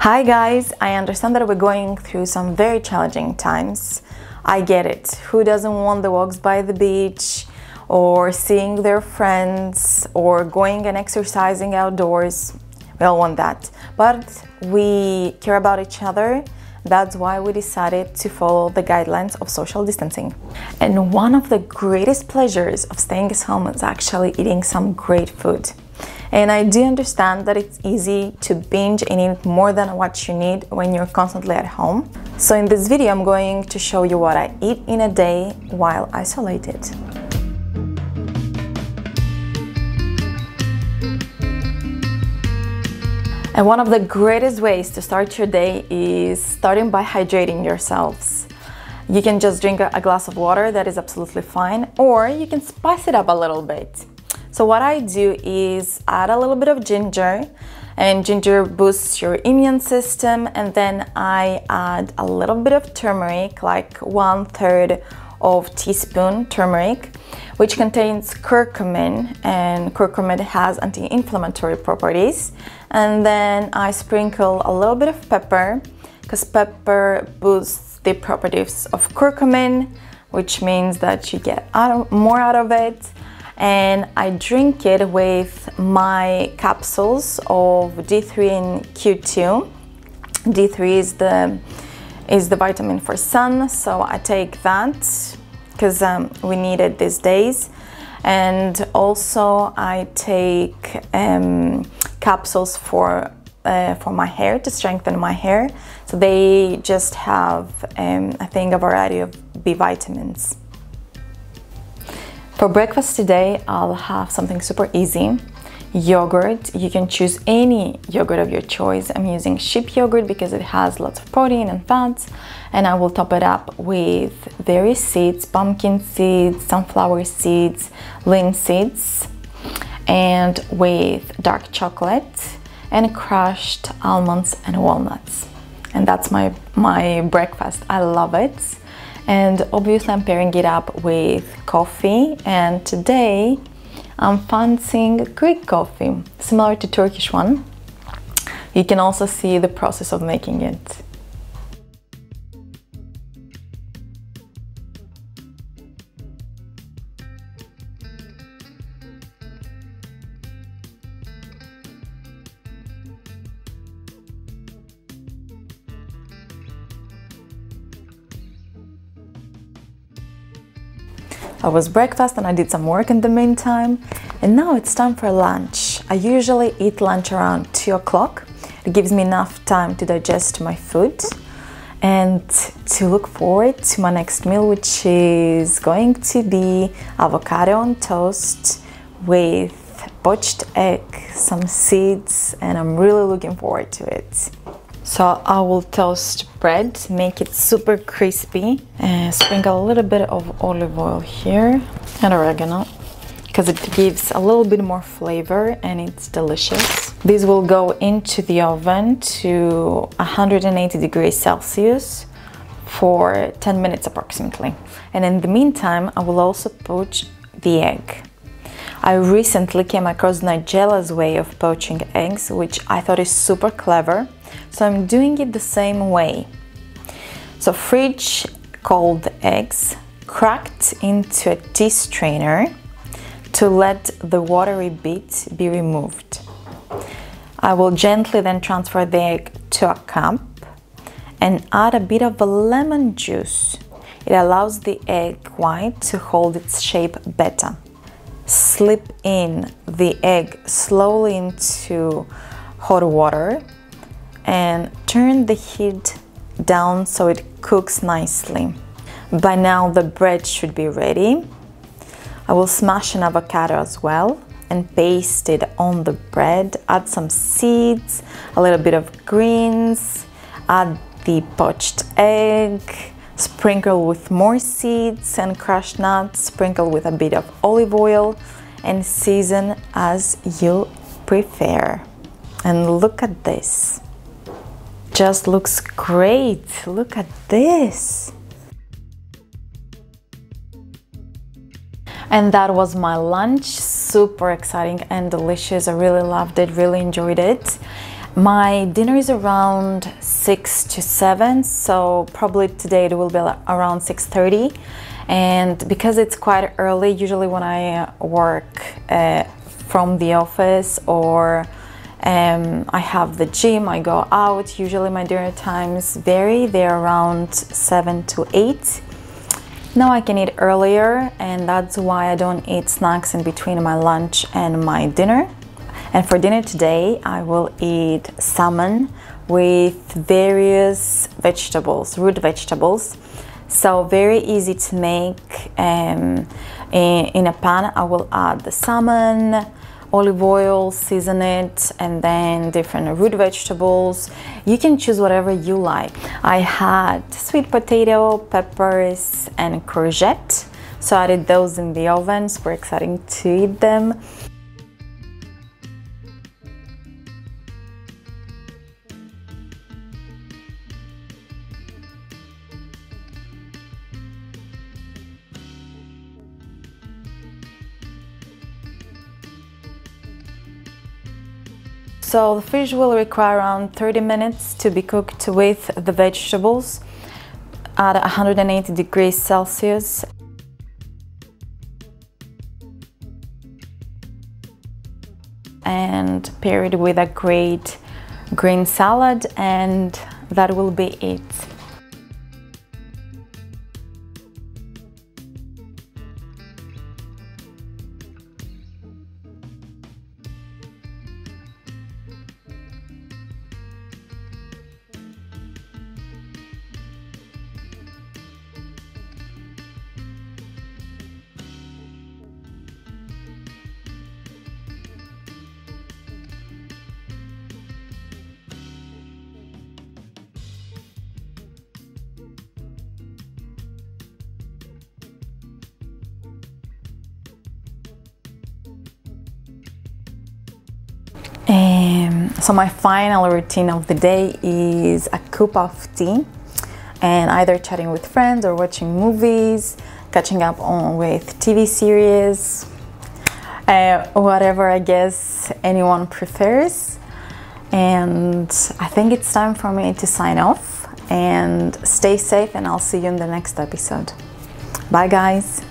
Hi guys, I understand that we're going through some very challenging times. I get it. Who doesn't want the walks by the beach or seeing their friends or going and exercising outdoors? We all want that. But we care about each other. That's why we decided to follow the guidelines of social distancing. And one of the greatest pleasures of staying at home is actually eating some great food. And I do understand that it's easy to binge and eat more than what you need when you're constantly at home. So in this video, I'm going to show you what I eat in a day while isolated. And one of the greatest ways to start your day is starting by hydrating yourselves. You can just drink a glass of water, that is absolutely fine, or you can spice it up a little bit. So what I do is add a little bit of ginger, and ginger boosts your immune system, and then I add a little bit of turmeric, like 1/3 teaspoon turmeric, which contains curcumin, and curcumin has anti-inflammatory properties. And then I sprinkle a little bit of pepper, because pepper boosts the properties of curcumin, which means that you get more out of it. And I drink it with my capsules of D3 and Q2. D3 is the vitamin for sun, so I take that because we need it these days. And also I take capsules for my hair, to strengthen my hair. So they just have, I think, a variety of B vitamins. For breakfast today, I'll have something super easy. Yogurt. You can choose any yogurt of your choice. I'm using sheep yogurt because it has lots of protein and fats. And I will top it up with various seeds, pumpkin seeds, sunflower seeds, linseeds, and with dark chocolate and crushed almonds and walnuts. And that's my breakfast. I love it. And obviously I'm pairing it up with coffee, and today I'm fancying Greek coffee, similar to Turkish one. You can also see the process of making it. That was breakfast, and I did some work in the meantime. And now it's time for lunch. I usually eat lunch around 2 o'clock. It gives me enough time to digest my food and to look forward to my next meal, which is going to be avocado on toast with poached egg, some seeds, and I'm really looking forward to it. So I will toast bread, make it super crispy, and sprinkle a little bit of olive oil here and oregano, because it gives a little bit more flavor and it's delicious. This will go into the oven to 180 degrees Celsius for 10 minutes approximately. And in the meantime, I will also poach the egg. I recently came across Nigella's way of poaching eggs, which I thought is super clever. So I'm doing it the same way. So fridge cold eggs cracked into a tea strainer to let the watery bit be removed. I will gently then transfer the egg to a cup and add a bit of a lemon juice. It allows the egg white to hold its shape better. Slip in the egg slowly into hot water and turn the heat down so it cooks nicely. By now the bread should be ready. I will smash an avocado as well and paste it on the bread, add some seeds, a little bit of greens, add the poached egg, sprinkle with more seeds and crushed nuts, sprinkle with a bit of olive oil, and season as you prefer. And look at this. Just looks great. Look at this. And that was my lunch. Super exciting and delicious. I really loved it, really enjoyed it. My dinner is around 6 to 7, so probably today it will be around 6:30. And because it's quite early, usually when I work from the office or I have the gym, I go out, usually my dinner times vary, they're around 7 to 8. Now I can eat earlier, and that's why I don't eat snacks in between my lunch and my dinner. And for dinner today, I will eat salmon with various vegetables, root vegetables. So very easy to make. In a pan, I will add the salmon, olive oil, season it, and then different root vegetables. You can choose whatever you like. I had sweet potato, peppers, and courgette. So I did those in the oven, super exciting to eat them. So the fish will require around 30 minutes to be cooked with the vegetables at 180 degrees Celsius. And pair it with a great green salad, and that will be it. So my final routine of the day is a cup of tea, and either chatting with friends or watching movies, catching up with TV series, whatever I guess anyone prefers. And I think it's time for me to sign off, and stay safe, and I'll see you in the next episode. Bye guys!